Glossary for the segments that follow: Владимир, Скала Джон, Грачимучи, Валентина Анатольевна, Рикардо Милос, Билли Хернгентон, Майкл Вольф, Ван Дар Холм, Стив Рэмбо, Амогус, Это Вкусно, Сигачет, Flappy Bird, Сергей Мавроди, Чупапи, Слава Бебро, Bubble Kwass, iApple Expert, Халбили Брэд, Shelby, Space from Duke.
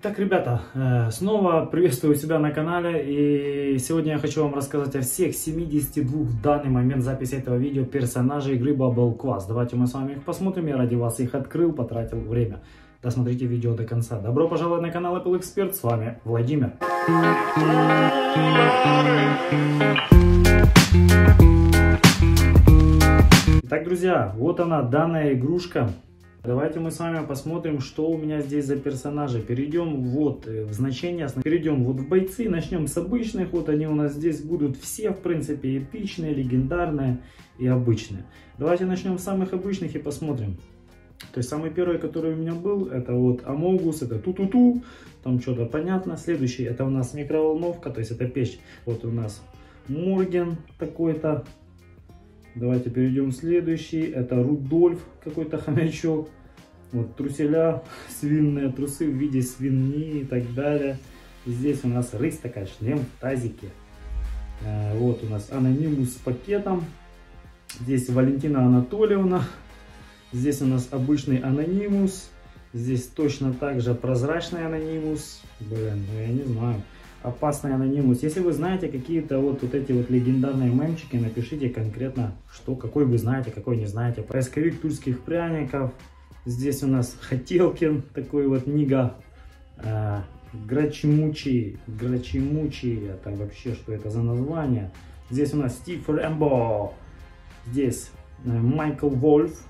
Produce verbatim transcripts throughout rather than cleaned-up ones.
Итак, ребята, снова приветствую себя на канале, и сегодня я хочу вам рассказать о всех семидесяти двух в данный момент записи этого видео персонажей игры Bubble Kwass. Давайте мы с вами их посмотрим, я ради вас их открыл, потратил время. Досмотрите видео до конца. Добро пожаловать на канал Apple Expert, с вами Владимир. Итак, друзья, вот она, данная игрушка. Давайте мы с вами посмотрим, что у меня здесь за персонажи. Перейдем вот в значение, перейдем вот в бойцы, начнем с обычных. Вот они у нас здесь будут все, в принципе, эпичные, легендарные и обычные. Давайте начнем с самых обычных и посмотрим. То есть самый первый, который у меня был, это вот Амогус, это ту-ту-ту, там что-то понятно. Следующий, это у нас микроволновка, то есть это печь. Вот у нас Морген такой-то. Давайте перейдем в следующий, это Рудольф, какой-то хомячок. Вот труселя, свинные трусы в виде свиньи и так далее. И здесь у нас рысь такая, шлем в тазике. Э, вот у нас Анонимус с пакетом. Здесь Валентина Анатольевна. Здесь у нас обычный Анонимус. Здесь точно так же прозрачный Анонимус. Блин, ну я не знаю. Опасный Анонимус. Если вы знаете какие-то вот, вот эти вот легендарные мемчики, напишите конкретно, что, какой вы знаете, какой не знаете. Поисковик тульских пряников. Здесь у нас Хотелкин, такой вот Нига. Э, Грачимучи. Грачимучи. Это вообще, что это за название? Здесь у нас Стив Рэмбо. Здесь э, Майкл Вольф.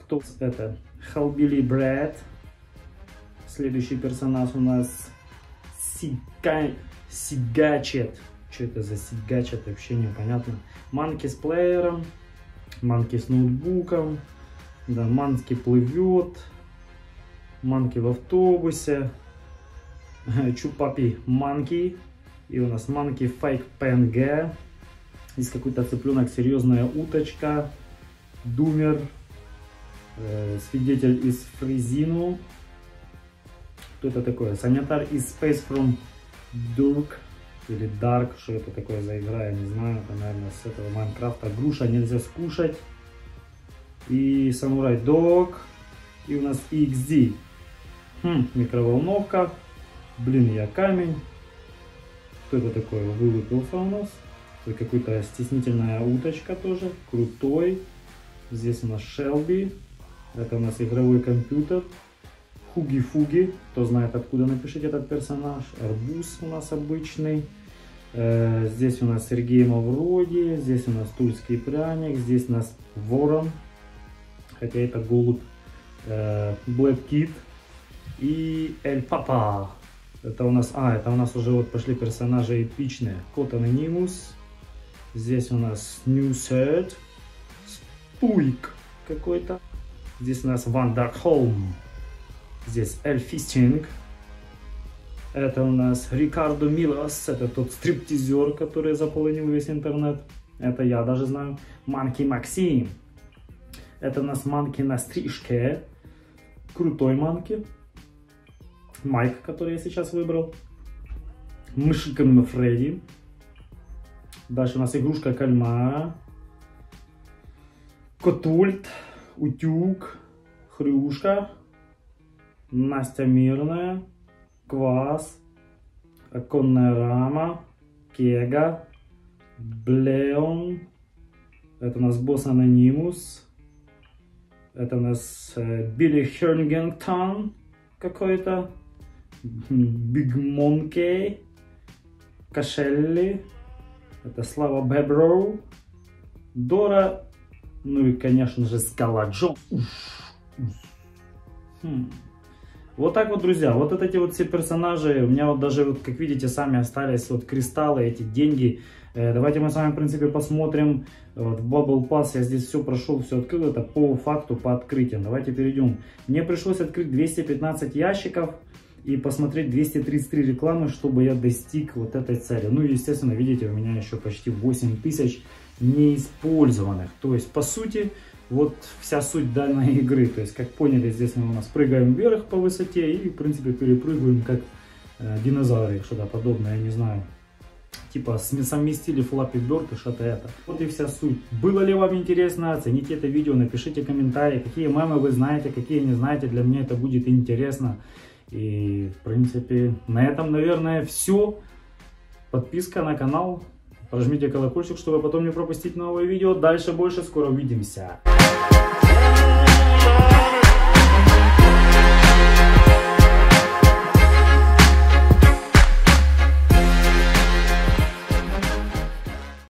Кто это? Халбили Брэд. Следующий персонаж у нас Сига... Сигачет. Что это за Сигачет? Вообще непонятно. Манки с плеером. Манки с ноутбуком. Да, Манки плывет. Манки в автобусе. Чупапи Манки. И у нас Манки Файк ПНГ. Здесь какой-то цыпленок, серьезная уточка. Думер. Э, свидетель из Фризину. Что это такое? Санитар из Space from Duke или Dark. Что это такое за игра? Я не знаю. Это, наверное, с этого Майнкрафта. Груша нельзя скушать. И Самурай Дог. И у нас икс ди. Хм, микроволновка. Блин, я камень. Что это такое? Вылупился у нас. Какая-то стеснительная уточка тоже. Крутой. Здесь у нас Shelby. Это у нас игровой компьютер. Хуги-фуги, кто знает откуда, напишите этот персонаж. Арбуз у нас обычный. Э, здесь у нас Сергей Мавроди, здесь у нас тульский пряник, здесь у нас ворон, хотя это голубь. Э, Black Kid и Эль Папа. Это у нас, а, это у нас уже вот пошли персонажи эпичные. Кот Анонимус, здесь у нас New Set, Спуйк какой-то. Здесь у нас Ван Дар Холм. Здесь Эльфистинг. Это у нас Рикардо Милос. Это тот стриптизер, который заполонил весь интернет. Это я даже знаю. Манки Максим. Это у нас Манки на стрижке. Крутой Манки. Майк, который я сейчас выбрал. Мышиком Фредди. Дальше у нас игрушка Кальмара. Котульт. Утюг. Хрюшка. Настя Мирная, Квас, Оконная Рама, Кега, Блеон, это у нас Босс Анонимус, это у нас э, Билли Хернгентон какой-то, Биг Монкей, Кошелли, это Слава Бебро, Дора, ну и, конечно же, Скала Джон. Хм. Вот так вот, друзья, вот эти вот все персонажи, у меня вот даже, вот, как видите, сами остались вот кристаллы, эти деньги. Э, давайте мы с вами, в принципе, посмотрим. Вот, в Bubble Kwass я здесь все прошел, все открыл, это по факту, по открытиям. Давайте перейдем. Мне пришлось открыть двести пятнадцать ящиков и посмотреть двести тридцать три рекламы, чтобы я достиг вот этой цели. Ну и, естественно, видите, у меня еще почти восемь тысяч неиспользованных. То есть, по сути... Вот вся суть данной игры, то есть, как поняли, здесь мы у нас прыгаем вверх по высоте и, в принципе, перепрыгиваем, как э, динозавры, что-то подобное, я не знаю. Типа, совместили Flappy Bird и что-то это. Вот и вся суть. Было ли вам интересно? Оцените это видео, напишите комментарии, какие мемы вы знаете, какие не знаете, для меня это будет интересно. И, в принципе, на этом, наверное, все. Подписка на канал. Прожмите колокольчик, чтобы потом не пропустить новые видео. Дальше больше. Скоро увидимся.